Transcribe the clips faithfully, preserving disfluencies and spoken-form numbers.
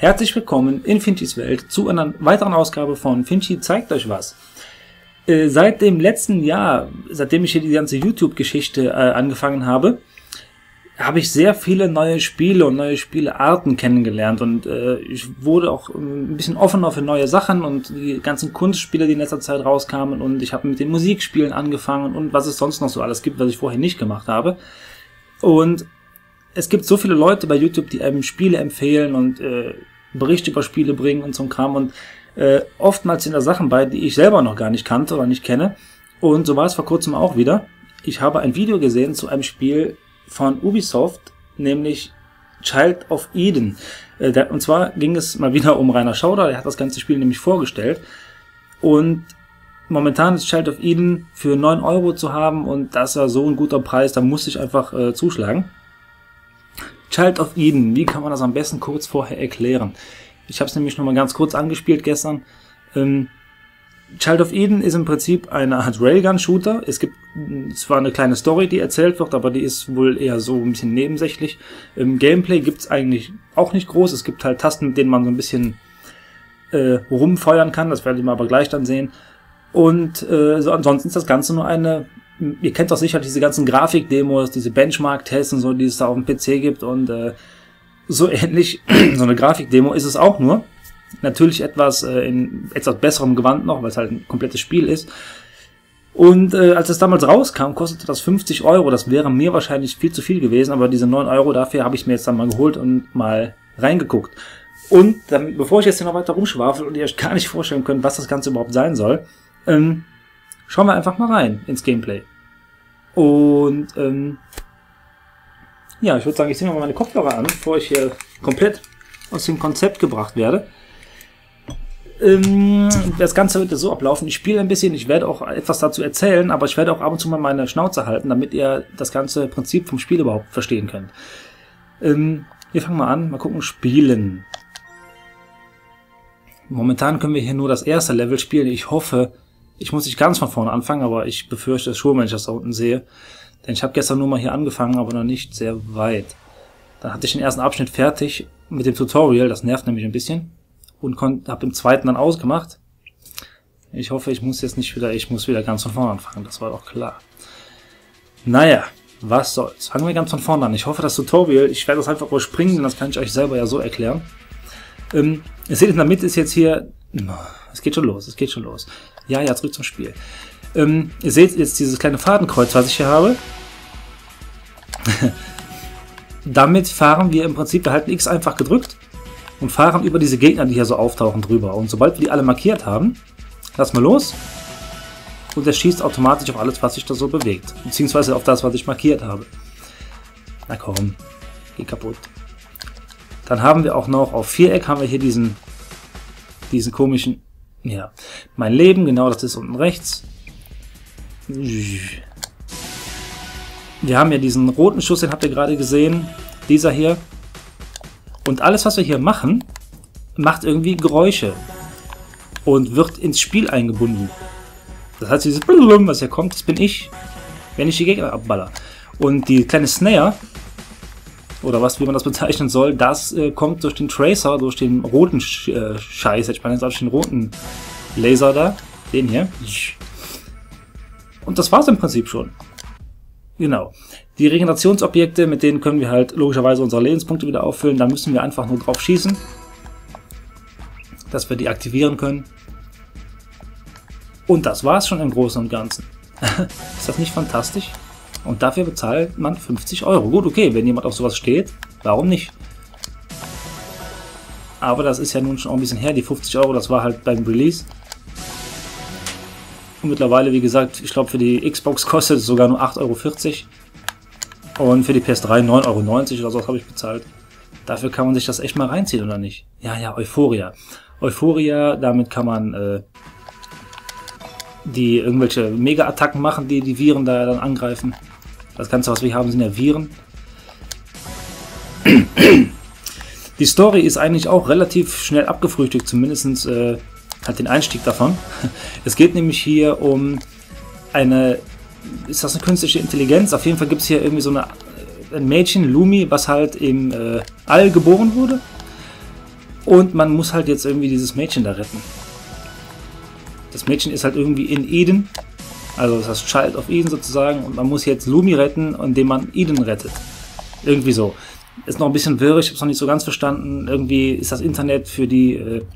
Herzlich willkommen in Finchis Welt zu einer weiteren Ausgabe von Finchi zeigt euch was. Äh, seit dem letzten Jahr, seitdem ich hier die ganze YouTube-Geschichte äh, angefangen habe, habe ich sehr viele neue Spiele und neue Spielearten kennengelernt. Und äh, ich wurde auch ein bisschen offener für neue Sachen und die ganzen Kunstspiele, die in letzter Zeit rauskamen. Und ich habe mit den Musikspielen angefangen und was es sonst noch so alles gibt, was ich vorher nicht gemacht habe. Und es gibt so viele Leute bei YouTube, die einem Spiele empfehlen und äh, Berichte über Spiele bringen und so ein Kram. Und äh, oftmals sind da Sachen bei, die ich selber noch gar nicht kannte oder nicht kenne. Und so war es vor kurzem auch wieder. Ich habe ein Video gesehen zu einem Spiel von Ubisoft, nämlich Child of Eden. Äh, der, und zwar ging es mal wieder um Rainer Schauder. Der hat das ganze Spiel nämlich vorgestellt. Und momentan ist Child of Eden für neun Euro zu haben. Und das war so ein guter Preis, da musste ich einfach äh, zuschlagen. Child of Eden, wie kann man das am besten kurz vorher erklären? Ich habe es nämlich nochmal ganz kurz angespielt gestern. Ähm, Child of Eden ist im Prinzip eine Art Railgun-Shooter. Es gibt zwar eine kleine Story, die erzählt wird, aber die ist wohl eher so ein bisschen nebensächlich. Im Gameplay gibt es eigentlich auch nicht groß. Es gibt halt Tasten, mit denen man so ein bisschen äh, rumfeuern kann. Das werde ich mal aber gleich dann sehen. Und äh, so, ansonsten ist das Ganze nur eine... Ihr kennt doch sicher diese ganzen Grafikdemos, diese Benchmark-Tests und so, die es da auf dem P C gibt, und äh, so ähnlich, so eine Grafikdemo ist es auch nur. Natürlich etwas äh, in etwas besserem Gewand noch, weil es halt ein komplettes Spiel ist. Und äh, als es damals rauskam, kostete das fünfzig Euro. Das wäre mir wahrscheinlich viel zu viel gewesen, aber diese neun Euro dafür habe ich mir jetzt dann mal geholt und mal reingeguckt. Und damit, bevor ich jetzt hier noch weiter rumschwafel und ihr euch gar nicht vorstellen könnt, was das Ganze überhaupt sein soll, ähm, schauen wir einfach mal rein ins Gameplay. Und ähm, ja, ich würde sagen, ich ziehe nochmal meine Kopfhörer an, bevor ich hier komplett aus dem Konzept gebracht werde. Ähm, das Ganze wird so ablaufen. Ich spiele ein bisschen, ich werde auch etwas dazu erzählen, aber ich werde auch ab und zu mal meine Schnauze halten, damit ihr das ganze Prinzip vom Spiel überhaupt verstehen könnt. Ähm, wir fangen mal an, mal gucken, spielen. Momentan können wir hier nur das erste Level spielen. Ich hoffe... Ich muss nicht ganz von vorne anfangen, aber ich befürchte es schon, wenn ich das da unten sehe. Denn ich habe gestern nur mal hier angefangen, aber noch nicht sehr weit. Dann hatte ich den ersten Abschnitt fertig mit dem Tutorial, das nervt nämlich ein bisschen. Und habe im zweiten dann ausgemacht. Ich hoffe, ich muss jetzt nicht wieder, ich muss wieder ganz von vorne anfangen, das war doch klar. Naja, was soll's. Fangen wir ganz von vorne an. Ich hoffe, das Tutorial, ich werde das einfach überspringen, denn das kann ich euch selber ja so erklären. Ähm, ihr seht, in der Mitte ist jetzt hier... Es geht schon los, es geht schon los. Ja, ja, zurück zum Spiel. Ähm, ihr seht jetzt dieses kleine Fadenkreuz, was ich hier habe. Damit fahren wir im Prinzip, wir halten X einfach gedrückt und fahren über diese Gegner, die hier so auftauchen, drüber. Und sobald wir die alle markiert haben, lassen wir los. Und er schießt automatisch auf alles, was sich da so bewegt. Beziehungsweise auf das, was ich markiert habe. Na komm, geh kaputt. Dann haben wir auch noch, auf Viereck haben wir hier diesen... diesen komischen, ja, mein Leben, genau, das ist unten rechts. Wir haben ja diesen roten Schuss, den habt ihr gerade gesehen, dieser hier. Und alles, was wir hier machen, macht irgendwie Geräusche und wird ins Spiel eingebunden. Das heißt, dieses Blum, was hier kommt, das bin ich, wenn ich die Gegner abballer. Und die kleine Snare, oder was, wie man das bezeichnen soll, das äh, kommt durch den Tracer, durch den roten Sch äh, Scheiß, ich meine jetzt durch den roten Laser da, den hier. Und das war's im Prinzip schon. Genau. Die Regenerationsobjekte, mit denen können wir halt logischerweise unsere Lebenspunkte wieder auffüllen, da müssen wir einfach nur drauf schießen, dass wir die aktivieren können. Und das war's schon im Großen und Ganzen. Ist das nicht fantastisch? Und dafür bezahlt man fünfzig Euro. Gut, okay, wenn jemand auf sowas steht, warum nicht? Aber das ist ja nun schon auch ein bisschen her, die fünfzig Euro, das war halt beim Release. Und mittlerweile, wie gesagt, ich glaube für die Xbox kostet es sogar nur acht Euro vierzig. Und für die P S drei neun Euro neunzig oder so habe ich bezahlt. Dafür kann man sich das echt mal reinziehen, oder nicht? Ja, ja, Euphoria. Euphoria, damit kann man... Äh, die irgendwelche Mega-Attacken machen, die die Viren da dann angreifen. Das Ganze, was wir haben, sind ja Viren. Die Story ist eigentlich auch relativ schnell abgefrühstückt, zumindest äh, halt den Einstieg davon. Es geht nämlich hier um eine, ist das eine künstliche Intelligenz? Auf jeden Fall gibt es hier irgendwie so eine, ein Mädchen, Lumi, was halt im äh, All geboren wurde. Und man muss halt jetzt irgendwie dieses Mädchen da retten. Das Mädchen ist halt irgendwie in Eden, also das heißt Child of Eden sozusagen, und man muss jetzt Lumi retten, indem man Eden rettet. Irgendwie so. Ist noch ein bisschen wirr, ich habe es noch nicht so ganz verstanden. Irgendwie ist das Internet für die... Äh,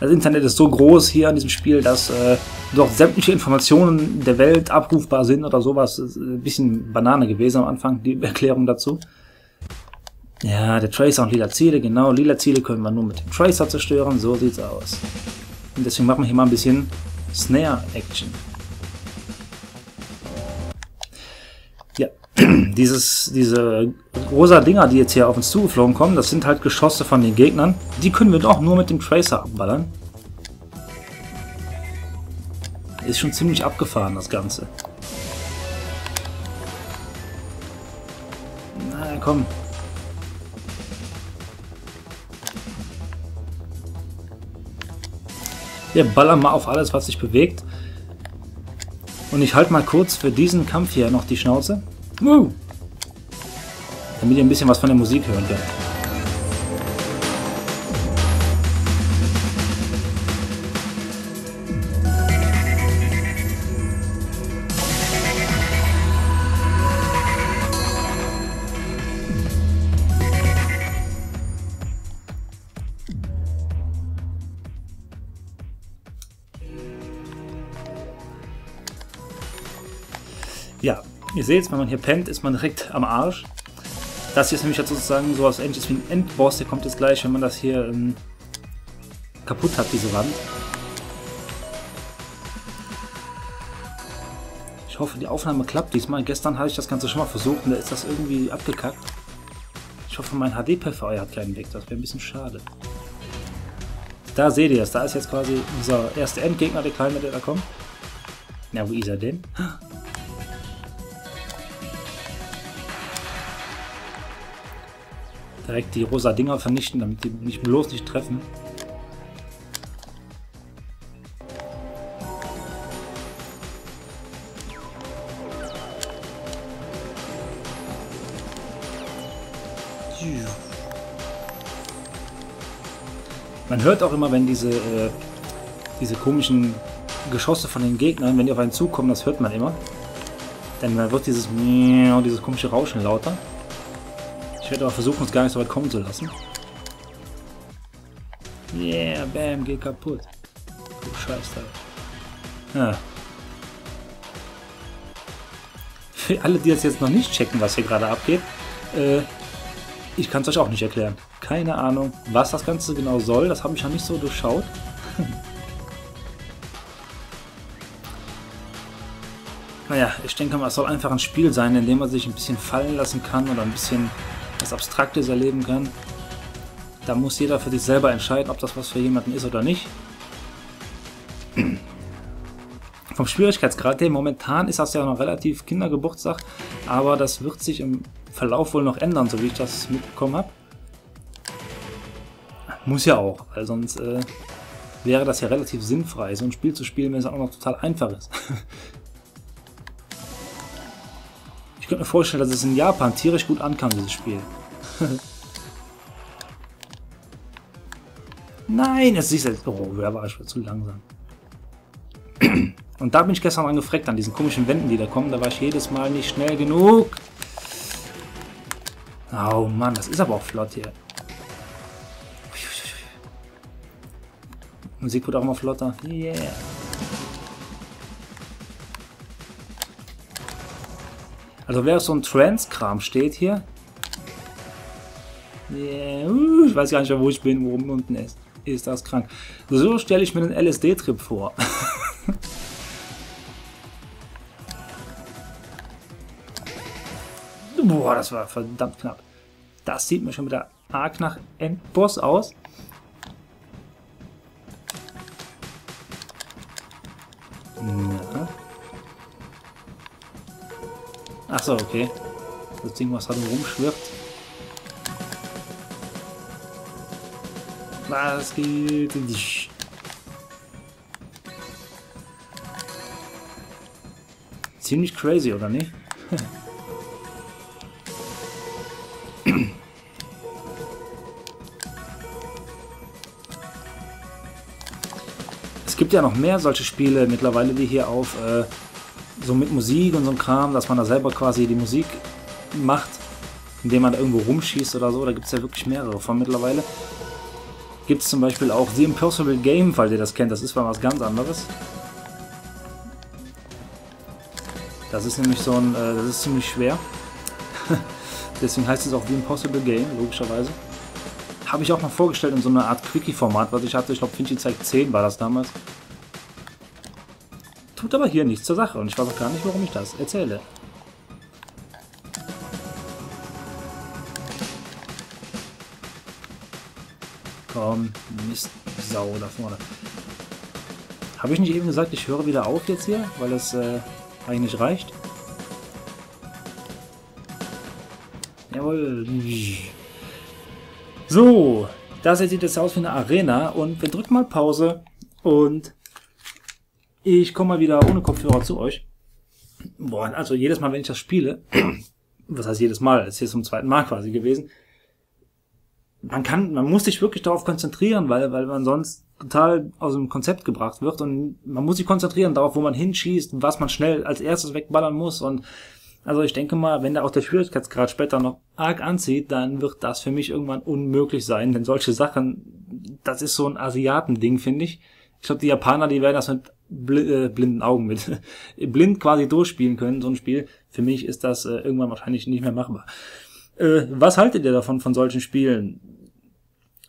das Internet ist so groß hier an diesem Spiel, dass äh, doch sämtliche Informationen der Welt abrufbar sind oder sowas. Ist ein bisschen Banane gewesen am Anfang, die Erklärung dazu. Ja, der Tracer und lila Ziele, genau. Lila Ziele können wir nur mit dem Tracer zerstören, so sieht's aus. Und deswegen machen wir hier mal ein bisschen Snare-Action. Ja, dieses, diese rosa Dinger, die jetzt hier auf uns zugeflogen kommen, das sind halt Geschosse von den Gegnern. Die können wir doch nur mit dem Tracer abballern. Ist schon ziemlich abgefahren, das Ganze. Na komm. Wir ballern mal auf alles, was sich bewegt. Und ich halte mal kurz für diesen Kampf hier noch die Schnauze. Uh, damit ihr ein bisschen was von der Musik hören könnt. Ja, ihr seht, wenn man hier pennt, ist man direkt am Arsch. Das hier ist nämlich jetzt sozusagen sowas ähnliches wie ein Endboss, der kommt jetzt gleich, wenn man das hier ähm, kaputt hat, diese Wand. Ich hoffe, die Aufnahme klappt diesmal. Gestern habe ich das Ganze schon mal versucht und da ist das irgendwie abgekackt. Ich hoffe, mein H D-P V I hat keinen Weg, das wäre ein bisschen schade. Da seht ihr es, da ist jetzt quasi unser erster Endgegner, der Kleine, der da kommt. Na, wo ist er denn? Direkt die rosa Dinger vernichten, damit die mich bloß nicht treffen. Man hört auch immer, wenn diese, äh, diese komischen Geschosse von den Gegnern, wenn die auf einen zukommen, das hört man immer. Denn dann wird dieses, dieses komische Rauschen lauter. Ich werde aber versuchen, uns gar nicht so weit kommen zu lassen. Yeah, bam, geht kaputt. Du Scheißteil. Ah. Für alle, die das jetzt noch nicht checken, was hier gerade abgeht, äh, ich kann es euch auch nicht erklären. Keine Ahnung, was das Ganze genau soll, das habe ich noch nicht so durchschaut. Naja, ich denke mal, es soll einfach ein Spiel sein, in dem man sich ein bisschen fallen lassen kann oder ein bisschen was Abstraktes erleben kann. Da muss jeder für sich selber entscheiden, ob das was für jemanden ist oder nicht. Vom Schwierigkeitsgrad her, momentan ist das ja noch relativ Kindergeburtstag, aber das wird sich im Verlauf wohl noch ändern, so wie ich das mitbekommen habe. Muss ja auch, weil sonst äh, wäre das ja relativ sinnfrei, so ein Spiel zu spielen, wenn es auch noch total einfach ist. Ich könnte mir vorstellen, dass es in Japan tierisch gut ankam, dieses Spiel. Nein, es ist jetzt... Oh, wer war ich? War zu langsam. Und da bin ich gestern angefreckt an diesen komischen Wänden, die da kommen. Da war ich jedes Mal nicht schnell genug. Oh Mann, das ist aber auch flott hier. Die Musik wird auch mal flotter. Yeah. Also wer auf so ein Trance-Kram steht hier. Yeah, uh, ich weiß gar nicht mehr, wo ich bin, wo oben unten ist. Ist das krank. So stelle ich mir einen L S D-Trip vor. Boah, das war verdammt knapp. Das sieht mir schon wieder arg nach Endboss aus. Na. Achso, okay. Das Ding, was da rumschwirrt. Was geht? Ziemlich crazy, oder nicht? gibt ja noch mehr solche Spiele mittlerweile, die hier auf äh, so mit Musik und so einem Kram, dass man da selber quasi die Musik macht, indem man da irgendwo rumschießt oder so. Da gibt es ja wirklich mehrere von mittlerweile. Gibt es zum Beispiel auch The Impossible Game, falls ihr das kennt. Das ist mal was ganz anderes. Das ist nämlich so ein, äh, das ist ziemlich schwer. Deswegen heißt es auch The Impossible Game, logischerweise. Habe ich auch mal vorgestellt in so einer Art Quickie-Format, was ich hatte. Ich glaube, Finchi zeigt zehn war das damals. Tut aber hier nichts zur Sache und ich weiß auch gar nicht, warum ich das erzähle. Komm, Mist, Sau da vorne. Habe ich nicht eben gesagt, ich höre wieder auf jetzt hier, weil das äh, eigentlich nicht reicht? Jawohl. So, das hier sieht jetzt aus wie eine Arena und wir drücken mal Pause und ich komme mal wieder ohne Kopfhörer zu euch. Boah, also jedes Mal, wenn ich das spiele, was heißt jedes Mal, das ist hier zum zweiten Mal quasi gewesen, man kann, man muss sich wirklich darauf konzentrieren, weil, weil man sonst total aus dem Konzept gebracht wird und man muss sich konzentrieren darauf, wo man hinschießt, was man schnell als erstes wegballern muss und also ich denke mal, wenn da auch der Schwierigkeitsgrad später noch arg anzieht, dann wird das für mich irgendwann unmöglich sein, denn solche Sachen, das ist so ein Asiatending, finde ich. Ich glaube, die Japaner, die werden das mit bl äh, blinden Augen mit, blind quasi durchspielen können, so ein Spiel. Für mich ist das äh, irgendwann wahrscheinlich nicht mehr machbar. Äh, was haltet ihr davon, von solchen Spielen?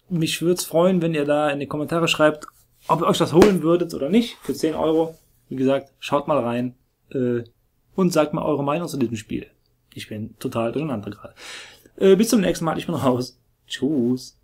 Mich würde es freuen, wenn ihr da in die Kommentare schreibt, ob ihr euch das holen würdet oder nicht, für zehn Euro. Wie gesagt, schaut mal rein. Äh, Und sagt mal eure Meinung zu diesem Spiel. Ich bin total durcheinander gerade. Äh, bis zum nächsten Mal. Ich bin raus. Tschüss.